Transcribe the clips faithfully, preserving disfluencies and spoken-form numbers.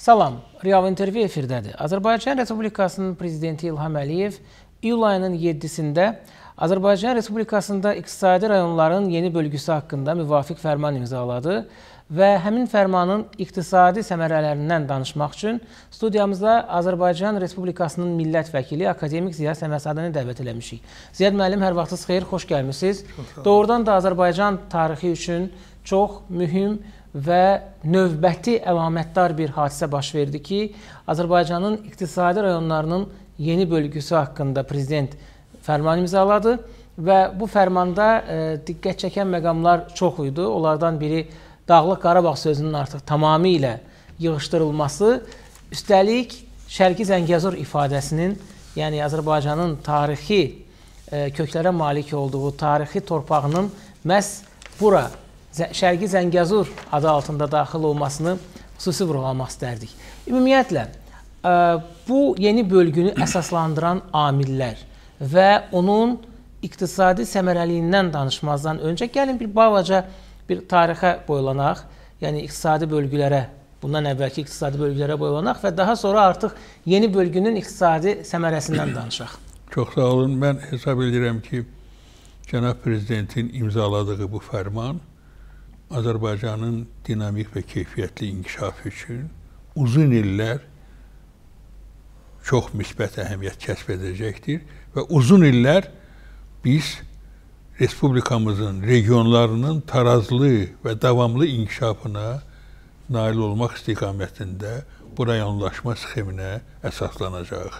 Salam, Real İntervyu efirdədir. Azərbaycan Respublikasının Prezidenti İlham Əliyev iyul ayının yeddisində Azərbaycan Respublikasında iqtisadi rayonların yeni bölgüsü haqqında müvafiq fərman imzaladı və həmin fərmanın iqtisadi səmərələrindən danışmaq üçün studiyamızda Azərbaycan Respublikasının millət vəkili akademik Ziyad Səmədzadəni dəvət eləmişik. Ziyad müəllim, hər vaxtınız xeyir, xoş gəlmisiniz. Doğrudan da Azərbaycan tarixi üçün çox mühüm və növbəti əlamətdar bir hadisə baş verdi ki, Azərbaycanın iqtisadi rayonlarının yeni bölgüsü haqqında prezident fərman imzaladı və bu fərmanda diqqət çəkən məqamlar çox idi. Onlardan biri Dağlıq Qarabağ sözünün artıq tamamilə yığışdırılması, üstəlik Şərqi Zəngəzur ifadəsinin, yəni Azərbaycanın tarixi köklərə malik olduğu tarixi torpağının məhz bura, Şərqi Zəngəzur adı altında daxil olmasını xüsusi vurğulamaq istərdik. Ümumiyyətlə, bu yeni bölgünü əsaslandıran amillər və onun iqtisadi səmərəliyindən danışmazdan öncə gəlin bir balaca bir tarixə boylanaq, yəni iqtisadi bölgülərə, bundan əvvəlki iqtisadi bölgülərə boylanaq və daha sonra artıq yeni bölgünün iqtisadi səmərəsindən danışaq. Çox sağ olun, mən hesab edirəm ki, Cənab Prezidentin imzaladığı bu fərman Azərbaycanın dinamik ve keyfiyyətli inkişafı için uzun iller çok müsbət əhəmiyyət kəsb edəcəkdir ve uzun iller biz Respublikamızın regionlarının tarazlı ve davamlı inkişafına nail olmaq istiqamətində bu rayonlaşma sxeminə əsaslanacaq.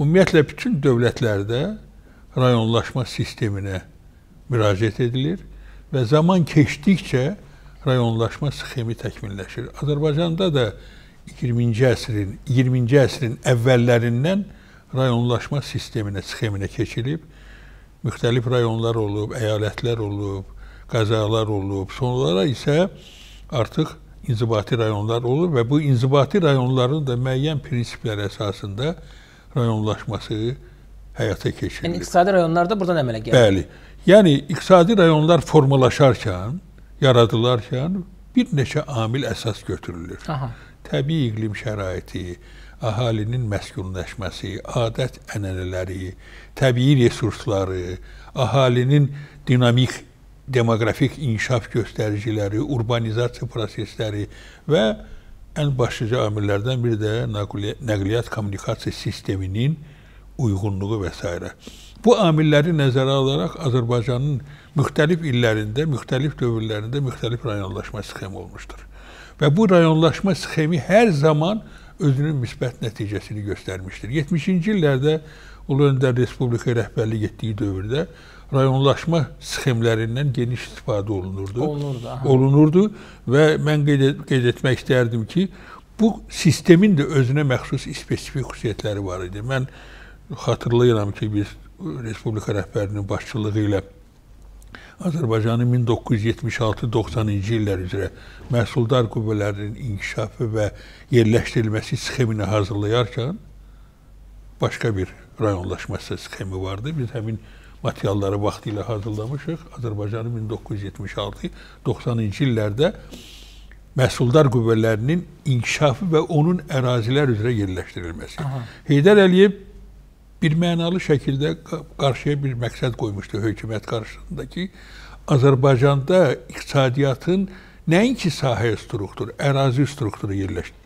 Ümumiyyətlə, bütün dövlətlərdə rayonlaşma sisteminə müraciət edilir və zaman keçdikcə rayonlaşma sxemi təkmilləşir. Azərbaycanda da iyirminci əsrin əvvəllərindən rayonlaşma sisteminə, sxeminə keçilib. Müxtəlif rayonlar olub, əyalətlər olub, qəzalar olub. Sonralara isə artıq inzibati rayonlar olub və bu inzibati rayonların da müəyyən prinsiplər əsasında rayonlaşması həyata keçirilir. Yəni, iqtisadi rayonlar da buradan əmələ gəlir. Bəli. Yəni, iqtisadi rayonlar formalaşarkən, yaradılarkən bir neçə amil əsas götürülür. Aha. Təbii iqlim şəraiti, əhalinin məskunləşməsi, adət-ənənələri, təbii resursları, əhalinin dinamik, demografik inkişaf göstəriciləri, urbanizasiya prosesləri və ən başlıca amillərdən biri də nəqliyyat-kommunikasiya sisteminin uyğunluğu və s. Bu amilləri nəzərə alaraq Azərbaycanın müxtəlif illərində, müxtəlif dövrlərində müxtəlif rayonlaşma sxemi olmuşdur. Və bu rayonlaşma sxemi hər zaman özünün müsbət nəticəsini göstərmişdir. yetmişinci illərdə Ulu Öndər Respublika rəhbərlik etdiyi dövrdə rayonlaşma sxemlərindən geniş istifadə olunurdu. Olurdu, olunurdu və mən qeyd, qeyd etmək istərdim ki, bu sistemin də özünə məxsus spesifik xüsusiyyətləri var idi. Mən Xatırlayıram ki, biz Respublika rəhbərinin başçılığı ilə Azərbaycanın min doqquz yüz yetmiş altı doxsanıncı illər üzrə məhsuldar qüvvələrinin inkişafı və yerləşdirilməsi sxemini hazırlayarkən başqa bir rayonlaşması sxemi vardı. Biz həmin materialları vaxtilə hazırlamışıq. Azərbaycanın min doqquz yüz yetmiş altı doxsanıncı illərdə məhsuldar qüvvələrinin inkişafı və onun ərazilər üzrə yerləşdirilməsi. Aha. Heydər Əliyev bir mənalı şəkildə qarşıya bir məqsəd qoymuşdu hökumət qarşısındakı Azərbaycanda iqtisadiyyatın nəinki sahə strukturu, ərazi strukturu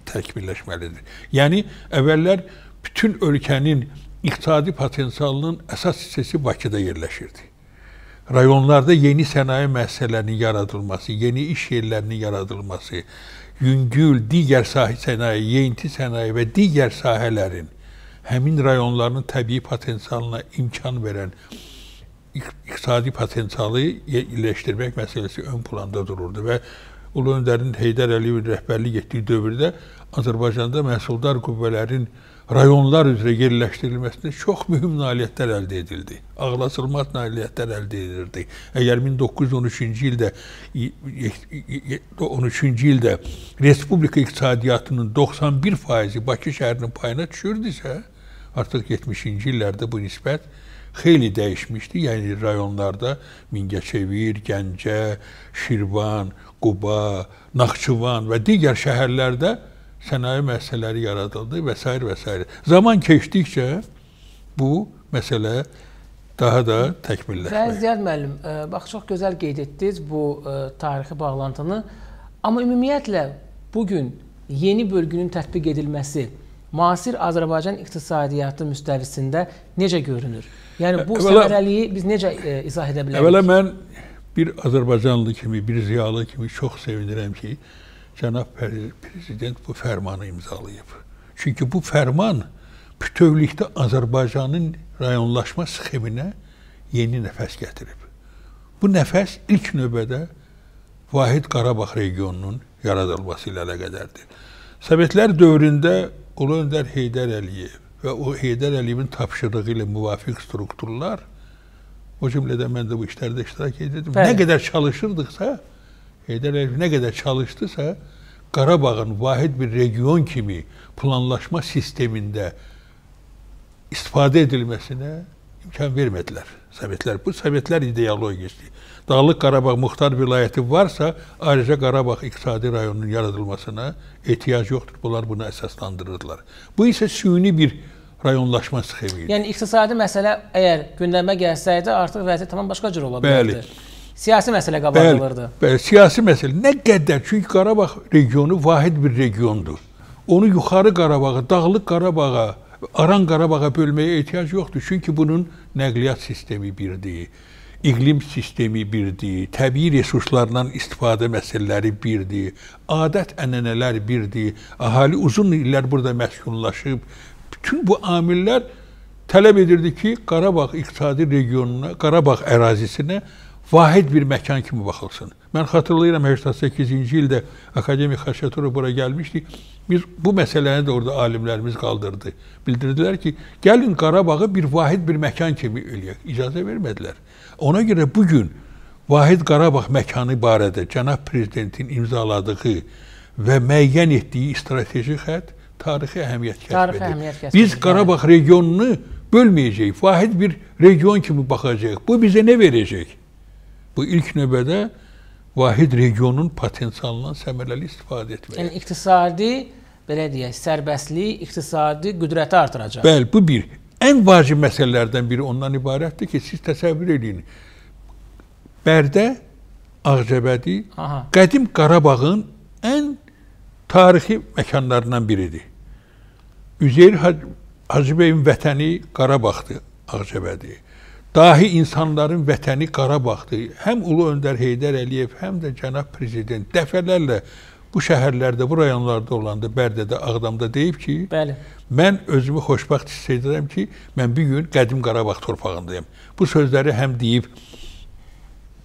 təkmilləşməlidir. Yəni, əvvəllər bütün ölkənin iqtisadi potensialının əsas hissəsi Bakıda yerləşirdi. Rayonlarda yeni sənaye müəssisələrinin yaradılması, yeni iş yerlərinin yaradılması, yüngül, digər sahə sənaye, yeyinti sənaye və digər sahələrin həmin rayonlarının təbii potensialına imkan veren iqtisadi potensialı iyiləşdirmək məsələsi ön planda dururdu və Ulu Öndərin Heydər Əliyevin rəhbərlik etdiyi dövrdə Azərbaycanda məhsuldar qüvvələrin rayonlar üzrə yerləşdirilməsində çox mühüm nailiyyətlər əldə edildi. Ağlasılmaz nailiyyətlər əldə edildi. Əgər min doqquz yüz on üçüncü ildə Respublika iqtisadiyyatının doxsan bir faizi Bakı şəhərinin payına düşürdüsə, artıq yetmişinci illərdə bu nisbət xeyli dəyişmişdi. Yəni, rayonlarda Mingəçevir, Gəncə, Şirvan, Quba, Naxçıvan və digər şəhərlərdə sənaye məsələləri yaradıldı və s. və s. Zaman keçdikcə bu məsələ daha da təkmilləşməyir. Ziyad müəllim, bax, çox gözəl qeyd etdiniz bu tarixi bağlantını. Amma ümumiyyətlə, bugün yeni bölgünün tətbiq edilməsi müasir Azərbaycan iqtisadiyyatı müstəvisində necə görünür? Yəni, bu səmərəliyi biz necə izah edə bilərik? Əvvəla, mən bir Azərbaycanlı kimi, bir ziyalı kimi çox sevinirəm ki, Cənab Prezident bu fərmanı imzalayıb. Çünki bu fərman bütövlükdə Azərbaycanın rayonlaşma sxeminə yeni nəfəs gətirib. Bu nəfəs ilk növbədə Vahid Qarabağ regionunun yaradılması ilə əlaqədardır. Sovetlər dövründə Ulu Öndər Heydər Əliyev və o Heydər Əliyevin tapşırığı ilə müvafiq strukturlar, o cümlədə mən də bu işlərdə iştirak edirdim, nə qədər çalışırdıqsa, Heydər Əliyev nə qədər çalışdısa, Qarabağın vahid bir region kimi planlaşma sistemində istifadə edilməsinə imkan vermədilər Sovetlər. Bu, Sovetlər ideologiyası. Dağlıq Qarabağ Muxtar Vilayəti varsa, ayrıca Qarabağ iqtisadi rayonunun yaradılmasına ehtiyac yoxdur. Bunlar bunu əsaslandırırdılar. Bu isə süni bir rayonlaşma sxemi idi. Yəni, iqtisadi məsələ əgər gündəmə gəlsəydi, artıq vəziyyət tamam başqa cür ola bilərdi. Siyasi məsələ qabardılırdı. Bəli, siyasi məsələ. Nə qədər? Çünki Qarabağ regionu vahid bir regiondur. Onu yuxarı Qarabağa, Dağlıq Qarabağa, Aran Qarabağa bölməyə ehtiyac yoxdur. Çünki bunun nəqliyyat sistemi birdir. İqlim sistemi birdir, təbii resurslarla istifadə məsələləri birdir, adət-ənənələr birdir, ahali uzun illər burada məskunlaşıb. Bütün bu amillər tələb edirdi ki, Qarabağ iqtisadi regionuna, Qarabağ ərazisinə vahid bir məkan kimi baxılsın. Mən xatırlayıram, səksən səkkizinci ildə akademik Xaçaturov bura gəlmişdi. Biz bu məsələni də orada alimlərimiz qaldırdı. Bildirdilər ki, gəlin Qarabağı bir vahid bir məkan kimi eləyək. İcazə vermədilər. Ona görə bugün Vahid Qarabağ məkanı barədə Cənab Prezidentin imzaladığı və müəyyən etdiyi strateji xətt tarixi əhəmiyyət kəsb edir. Biz Qarabağ regionunu bölməyəcəyik, vahid bir region kimi baxacaq. Bu bizə nə verəcək? Bu ilk növbədə vahid regionun potensialından səmərəli istifadə etmək. Yəni, iqtisadi, belə deyək, sərbəstlik, iqtisadi qüdrəti artıracaq. Bəli, bu bir. Ən vacib məsələlərdən biri ondan ibarətdir ki, siz təsəvvür edin, Bərdə, Ağcabədi, qədim Qarabağın ən tarixi məkanlarından biridir. Üzeyir Hacıbəy'in vətəni Qarabağdır, Ağcabədi. Dahi insanların vətəni Qarabağdır. Həm Ulu Öndər Heydər Əliyev, həm də Cənab Prezident dəfələrlə bu şəhərlərdə, bu rayonlarda olanda, Bərdədə, Ağdamda deyib ki, mən özümü xoşbaxt hiss edirəm ki, mən bir gün qədim Qarabağ torpağındayım. Bu sözləri həm deyib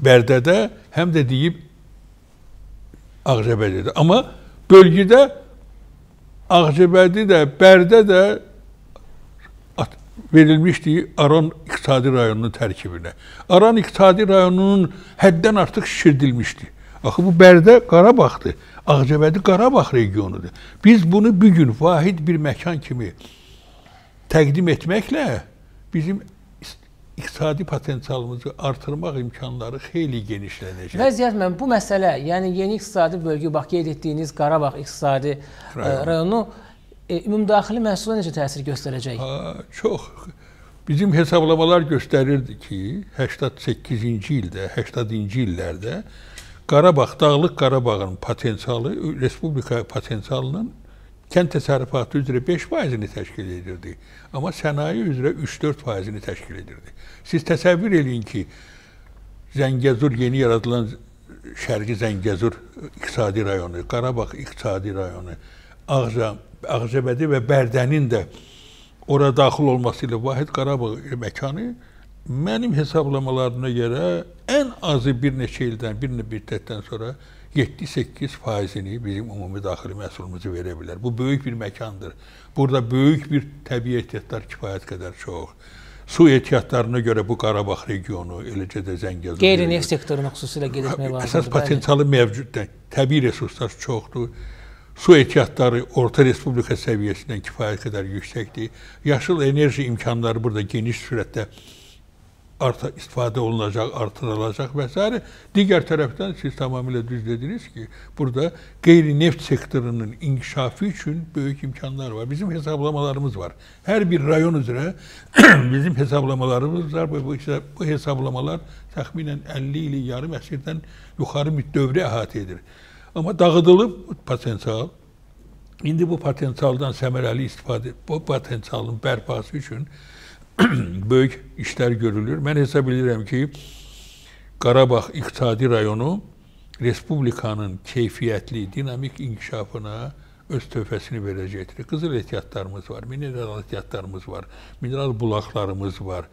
Bərdədə, həm də deyib Ağcabədədə. Amma bölgədə Ağcabədi də, Bərdə də verilmişdi Aran iqtisadi rayonunun tərkibinə. Aran iqtisadi rayonunun həddən artıq şişirdilmişdi. Axı, bu Bərdə Qarabağdır, Ağcabədi Qarabağ regionudur. Biz bunu bugün vahid bir məkan kimi təqdim etməklə bizim iqtisadi potensialımızı artırmaq imkanları xeyli genişlənəcək. Və Ziyad müəllim, bu məsələ, yəni yeni iqtisadi bölgü, bax, qeyd etdiyiniz Qarabağ iqtisadi rayonu ümumdaxili məhsula necə təsir göstərəcək? Çox. Bizim hesablamalar göstərirdi ki, səksən səkkizinci ildə, səksən illərdə Qarabağ, Dağlıq Qarabağın potensialı, Respublika potensialının kənd təsərrüfatı üzrə beş faizini təşkil edirdi. Amma sənaye üzrə üç dörd faizini təşkil edirdi. Siz təsəvvür edin ki, Zəngəzur, yeni yaradılan Şərqi Zəngəzur iqtisadi rayonu, Qarabağ iqtisadi rayonu, Ağcabədi və Bərdənin də ora daxil olması ilə vahid Qarabağ məkanı mənim hesablamalarına görə ən azı bir neçə ildən, bir müddətdən sonra yeddi səkkiz faizini bizim ümumi daxili məhsulumuzu verə bilər. Bu, böyük bir məkandır. Burada böyük bir təbii ehtiyatlar kifayət qədər çox. Su ehtiyatlarına görə bu Qarabağ regionu, eləcə də Zəngəzur. Qeyri-neft sektorunu xüsusilə qeyd etmək lazımdır. Əsas potensialı mövcuddur. Təbii resurslar çoxdur. Su ehtiyatları orta respublika səviyyəsindən kifayət qədər yüksəkdir. Yaşıl enerji imkanları burada geniş sürətdə artı istifadə olunacaq, artırılacaq və s. Digər tərəfdən siz tamamilə düz dediniz ki, burada qeyri-neft sektorunun inkişafı üçün böyük imkanlar var. Bizim hesablamalarımız var. Her bir rayon üzrə bizim hesablamalarımız var ve bu hesablamalar təxminən əlli ilə yarım əsrdən yuxarı dövrə əhatə edir. Amma dağıdılıb potensial. İndi bu potensialdan səmərəli istifadə, bu potensialın bərpası üçün büyük işler görülür. Ben hesab edirəm ki, Qarabağ İqtisadi Rayonu Respublikanın keyfiyyətli, dinamik inkişafına öz töhfəsini verəcəkdir. Qızıl ehtiyatlarımız var, mineral ehtiyatlarımız var, mineral bulaqlarımız var,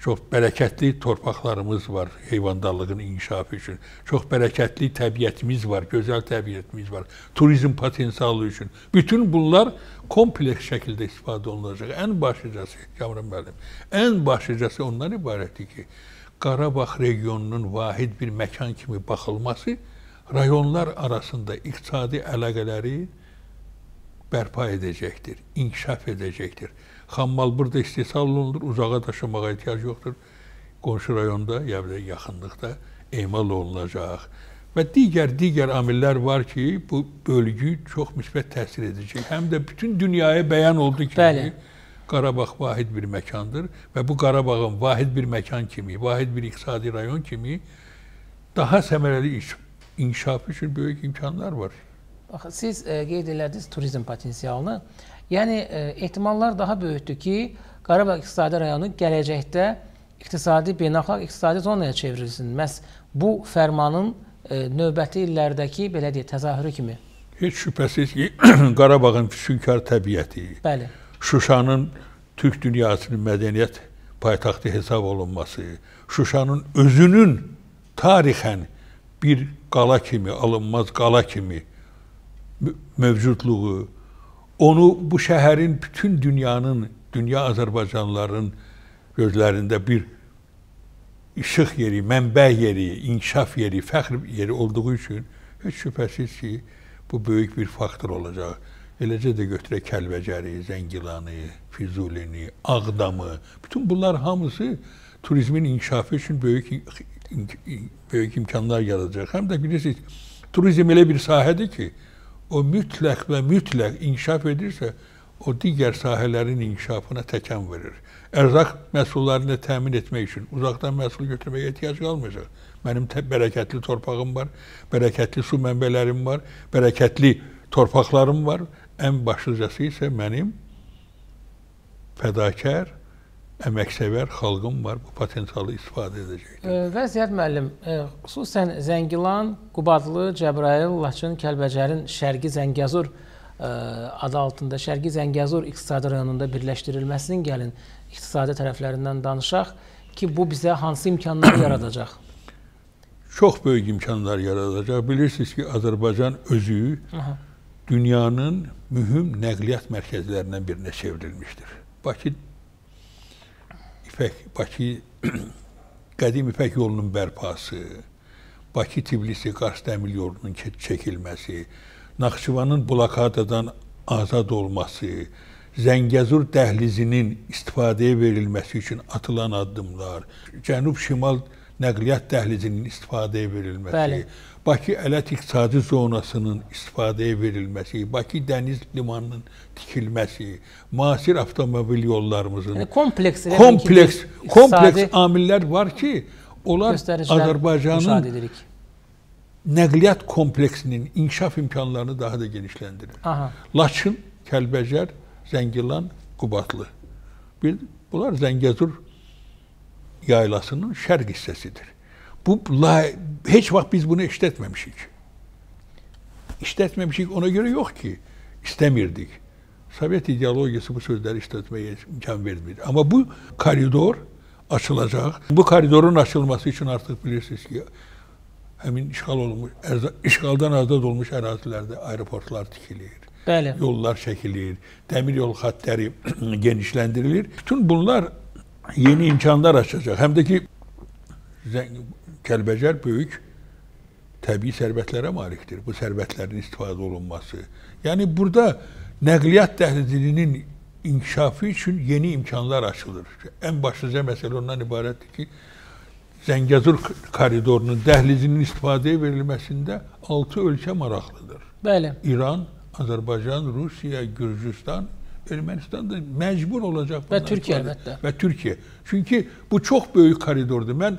çox bərəkətli torpaqlarımız var heyvandarlığın inkişafı üçün, çox bərəkətli təbiətimiz var, gözəl təbiətimiz var, turizm potensialı üçün. Bütün bunlar kompleks şəkildə istifadə olunacaq. Ən başlıcası, Kamran müəllim, ən başlıcası ondan ibarətdir ki, Qarabağ regionunun vahid bir məkan kimi baxılması rayonlar arasında iqtisadi əlaqələri bərpa edəcəkdir, inkişaf edəcəkdir. Xammal burada istehsal olunur, uzağa taşımağa ehtiyac yoxdur. Qonşu rayonda, ya da yaxınlıqda emal olunacaq. Və digər, digər amillər var ki, bu bölgü çox müsbət təsir edəcək. Həm də bütün dünyaya bəyan oldu ki, bəli, Qarabağ vahid bir məkandır və bu Qarabağın vahid bir məkan kimi, vahid bir iqtisadi rayon kimi daha səmərəli iş, inkişafı üçün böyük imkanlar var. Baxın, siz e, qeyd elədiniz turizm potensialını. Yəni, ehtimallar daha böyükdür ki, Qarabağ İqtisadi Rayonu gələcəkdə iqtisadi, beynəlxalq iqtisadi zonaya çevrilsin. Məhz bu fərmanın növbəti illərdəki, belə deyək, təzahürü kimi. Heç şübhəsiz ki, Qarabağın füsunkar təbiəti, bəli, Şuşanın Türk dünyasının mədəniyyət paytaxtı hesab olunması, Şuşanın özünün tarixən bir qala kimi, alınmaz qala kimi mövcudluğu, onu bu şəhərin bütün dünyanın, dünya Azərbaycanlıların gözlərində bir işıq yeri, mənbə yeri, inkişaf yeri, fəxr yeri olduğu üçün heç şübhəsiz ki, bu böyük bir faktor olacaq. Eləcə də götürək Kəlbəcəri, Zəngilanı, Füzulini, Ağdamı, bütün bunlar hamısı turizmin inkişafı üçün böyük, böyük imkanlar yaradacaq. Həm də bilirsiniz, turizm elə bir sahədir ki, o mütləq və mütləq inkişaf edirsə, o digər sahələrin inkişafına təkan verir. Ərzaq məhsullarını təmin etmək üçün uzaqdan məhsul götürməyə ehtiyac qalmayacaq. Mənim bərəkətli torpağım var, bərəkətli su mənbələrim var, bərəkətli torpaqlarım var. Ən başlıcası isə mənim fədakar, əməksevər xalqım var, bu potensialı istifadə edəcəkdir. Və Ziyad müəllim, xüsusən Zəngilan, Qubadlı, Cəbrayıl, Laçın, Kəlbəcərin Şərqi Zəngəzur adı altında, Şərqi Zəngəzur iqtisadi rayonunda birləşdirilməsinin gəlin iqtisadi tərəflərindən danışaq ki, bu bizə hansı imkanları yaradacaq? Çox böyük imkanlar yaradacaq. Bilirsiniz ki, Azərbaycan özü dünyanın mühüm nəqliyyat mərkəzlərindən birinə çevrilmişdir. Bakı Bakı, qədim İpək yolunun bərpası, Bakı-Tiblisi-Qars dəmir yolunun çəkilməsi, Naxçıvanın blokadadan azad olması, Zəngəzur dəhlizinin istifadəyə verilməsi üçün atılan addımlar, Cənub-Şimal nəqliyyat dəhlizinin istifadəyə verilməsi, Bakı-Ələt iqtisadi zonasının istifadəyə verilməsi, Bakı dəniz limanının tikilməsi, müasir avtomobil yollarımızın... Yani kompleks, kompleks, kompleks amillər var ki, onlar Azərbaycanın nəqliyyat kompleksinin inkişaf imkanlarını daha da genişləndirir. Aha. Laçın, Kəlbəcər, Zəngilan, Qubadlı. Bir, bunlar Zəngəzur yaylasının şərq hissəsidir. Bu, heç vaxt biz bunu işlətməmişik. İşlətməmişik ona görə yox ki, istəmirdik. Sovet ideologiyası bu sözləri işlətməyə imkan vermir. Amma bu koridor açılacaq. Bu koridorun açılması üçün artıq bilirsiniz ki, həmin işğal olmuş, işğaldan azad olmuş ərazilərdə aeroportlar tikilir, bəli, yollar çəkilir, dəmir yol xətləri genişləndirilir. Bütün bunlar yeni imkanlar açacaq. Həm də ki, Kəlbəcər böyük təbii sərvətlərə malikdir. Bu sərvətlərin istifadə olunması. Yəni, burada nəqliyyat dəhlizinin inkişafı için yeni imkanlar açılır. En başlıca mesele ondan ibarettir ki, Zəngəzur koridorunun, dəhlizinin istifadəyə verilməsində altı ölkə maraqlıdır. Bəli. İran, Azərbaycan, Rusiya, Gürcüstan, Ermənistan da məcbur olacaq. Və Türkiyə əlbəttə. Və Türkiyə. Çünki bu çox böyük koridordur. Mən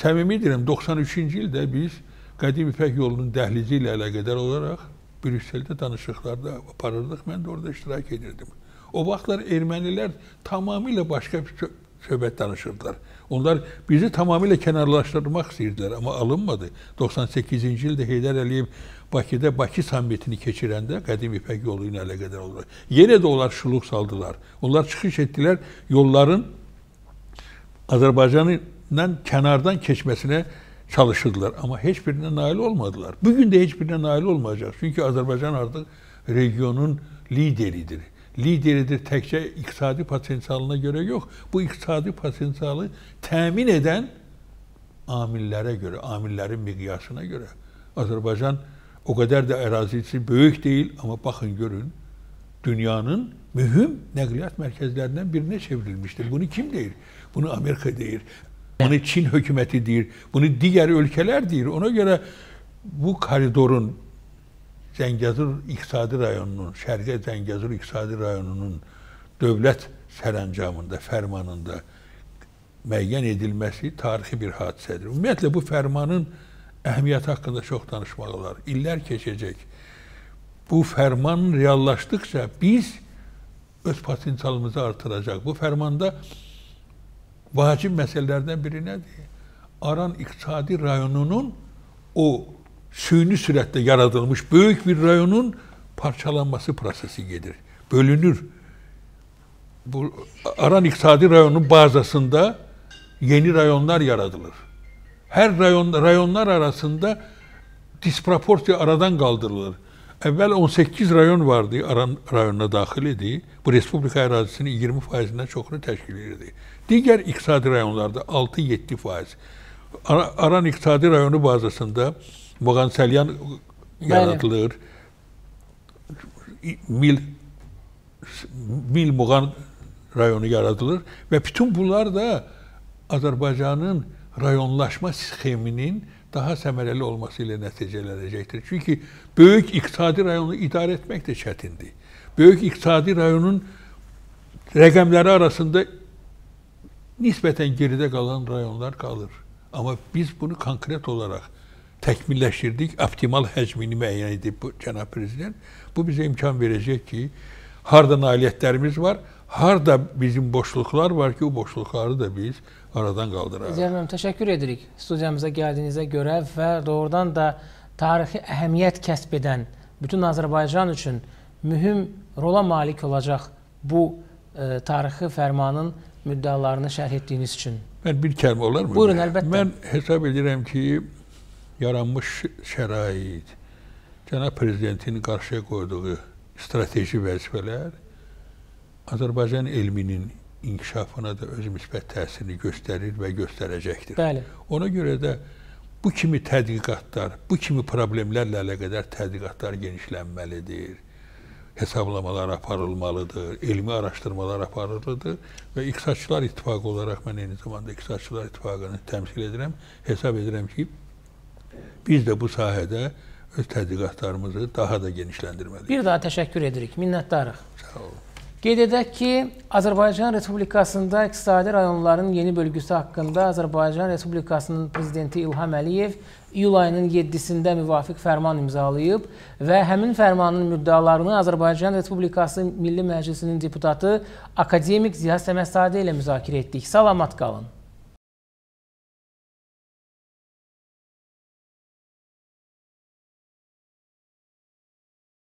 səmimi deyirəm, doxsan üçüncü ildə biz Qədim İpək yolunun dəhlizi ilə əlaqədar olaraq Brüsseldə danışıqlarda aparırdıq, mən də orada iştirak edirdim. O vaxtlar ermənilər tamamilə başqa bir söhbət danışırdılar. Onlar bizi tamamilə kənarlaşdırmaq istəyirdilər, amma alınmadı. doxsan səkkizinci ildə Heydər Əliyev Bakıda Bakı sammitini keçirəndə Qədim İpək yolu ilə əlaqədar oldu. Yenə də onlar şuluq saldılar. Onlar çıxış etdilər yolların Azərbaycanla kənardan keçməsinə çalışırdılar. Amma heç birinə nail olmadılar. Bugün də heç birinə nail olmayacaq. Çünki Azərbaycan artıq regionun lideridir. Lideridir təkcə iqtisadi potensialına görə yox, bu iqtisadi potensialı təmin edən amillərə görə, amillərin miqyasına görə. Azərbaycan o qədər də ərazisi böyük deyil, amma baxın görün, dünyanın mühüm nəqliyyat mərkəzlərindən birinə çevrilmişdir. Bunu kim deyir? Bunu Amerika deyir, bunu Çin hökuməti deyir, bunu digər ölkələr deyir. Ona görə bu koridorun, Zəngəzur İqtisadi Rayonunun, Şərqi Zəngəzur İqtisadi Rayonunun dövlət sərəncamında, fərmanında müəyyən edilməsi tarixi bir hadisədir. Ümumiyyətlə, bu fərmanın əhəmiyyəti haqqında çox danışmaq olar. İllər keçəcək. Bu fərman reallaşdıqca biz öz potensialımızı artıracaq. Bu fərmanda vacib məsələlərdən biri nədir? Aran İqtisadi Rayonunun o süni sürətlə yaradılmış böyük bir rayonun parçalanması prosesi gedir. Bölünür. Bu, Aran İqtisadi Rayonunun bazasında yeni rayonlar yaradılır. Her rayon, rayonlar arasında disproporsiya aradan kaldırılır. Evvel on səkkiz rayon vardı Aran rayonuna daxil idi. Bu, Respublika ərazisinin iyirmi faizindən çoxunu təşkil edirdi. Digər iqtisadi rayonlarda altı yeddi faiz. Aran İqtisadi Rayonu bazasında Moğansalyan yaradılır, Mil, Mil Moğan rayonu yaradılır ve bütün bunlar da Azərbaycanın rayonlaşma sxeminin daha səmərəli olması ilə nəticələnəcəkdir. Çünki böyük iqtisadi rayonu idarə etmək də çətindir. Böyük iqtisadi rayonun rəqəmləri arasında nisbətən geridə qalan rayonlar qalır. Amma biz bunu konkret olaraq təkmilləşdirdik, optimal həcmini müəyyən edib Cənab Prezident. Bu bizə imkan verəcək ki, harda nailiyyətlərimiz var, harda bizim boşluqlar var ki, o boşluqları da biz aradan qaldıraq. Ziyad müəllim, təşəkkür edirik studiyamıza gəldiyinizə görə və doğrudan da tarixi əhəmiyyət kəsb edən bütün Azərbaycan üçün mühüm rola malik olacaq bu e, tarixi fərmanın müddəalarını şərh etdiyiniz üçün. Mən bir kəlmə olar mı? Buyurun, əlbəttə. Mən hesab edirəm ki, yaranmış şərait, Cənab Prezidentin qarşıya qoyduğu strateji vəzifələr Azərbaycan elminin inkişafına da öz müsbət təsirini göstərir və göstərəcəkdir. Bəli. Ona görə də bu kimi tədqiqatlar, bu kimi problemlərlə əlaqədar tədqiqatlar genişlənməlidir, hesablamalar aparılmalıdır, elmi araşdırmalar aparılmalıdır və İqtisadçılar İttifaqı olaraq mən eyni zamanda İqtisadçılar İttifaqını təmsil edirəm, hesab edirəm ki, biz də bu sahədə öz tədqiqatlarımızı daha da genişləndirməliyik. Bir daha təşəkkür edirik, minnətdarıq. Sağ olun. Qeyd edək ki, Azərbaycan Respublikasında iqtisadi rayonların yeni bölgüsü haqqında Azərbaycan Respublikasının Prezidenti İlham Əliyev iyul ayının yeddisində müvafiq fərman imzalayıb və həmin fərmanın müddəalarını Azərbaycan Respublikası Milli Məclisinin deputatı akademik Ziyad Səmədzadə ilə müzakirə etdik. Salamat qalın.